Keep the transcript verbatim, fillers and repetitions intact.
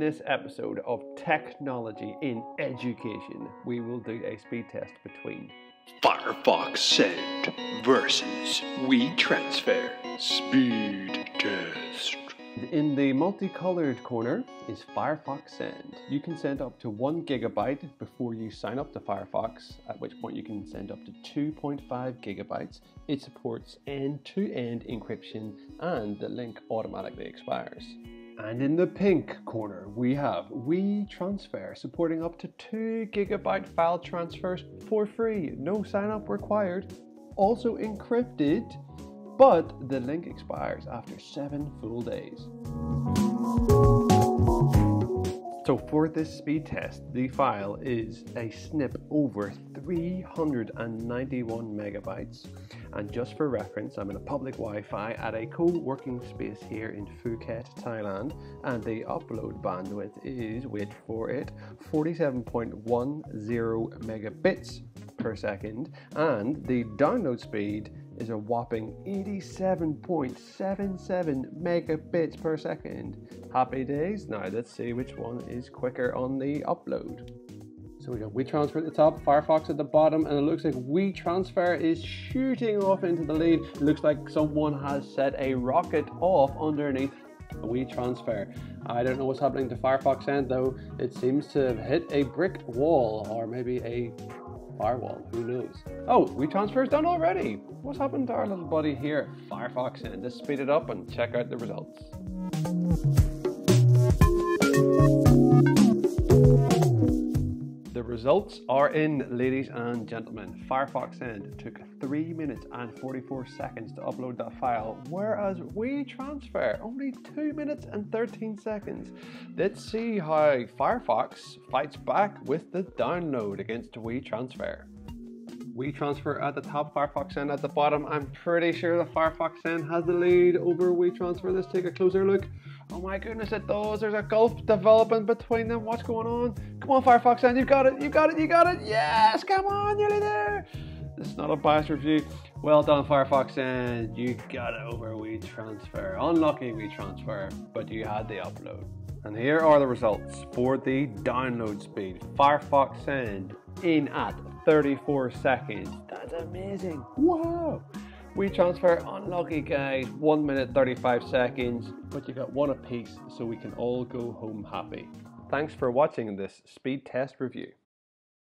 In this episode of Technology in Education, we will do a speed test between Firefox Send versus WeTransfer speed test. In the multicolored corner is Firefox Send. You can send up to one gigabyte before you sign up to Firefox, at which point you can send up to two point five gigabytes. It supports end-to-end encryption and the link automatically expires. And in the pink corner, we have WeTransfer, supporting up to two gigabyte file transfers for free, no sign up required, also encrypted, but the link expires after seven full days. So for this speed test, the file is a snip over three hundred ninety-one megabytes. And just for reference, I'm in a public Wi-Fi at a co-working space here in Phuket, Thailand, and the upload bandwidth is, wait for it, forty-seven point one zero megabits per second, and the download speed is a whopping eighty-seven point seven seven megabits per second. Happy days. Now let's see which one is quicker on the upload. So we got WeTransfer at the top, Firefox at the bottom, and it looks like WeTransfer is shooting off into the lead. It looks like someone has set a rocket off underneath WeTransfer. I don't know what's happening to Firefox Send though. It seems to have hit a brick wall, or maybe a firewall, who knows. Oh, WeTransfer is done already. What's happened to our little buddy here at Firefox Send? Let's speed it up and check out the results. The results are in, ladies and gentlemen. Firefox Send took three minutes and forty-four seconds to upload that file, whereas WeTransfer only two minutes and thirteen seconds. Let's see how Firefox fights back with the download against WeTransfer. WeTransfer at the top, Firefox Send at the bottom. I'm pretty sure that Firefox Send has the lead over WeTransfer. Let's take a closer look. Oh my goodness, it does. There's a gulf developing between them. What's going on? Come on, Firefox Send, you've got it, you've got it, you got it. Yes, come on, nearly there. It's not a biased review. Well done, Firefox Send. You got it over WeTransfer. Unlucky WeTransfer, but you had the upload. And here are the results for the download speed. Firefox Send in at thirty-four seconds. That's amazing. Wow. WeTransfer, unlucky guys, one minute thirty-five seconds, but you got one apiece, so we can all go home happy. Thanks for watching this speed test review.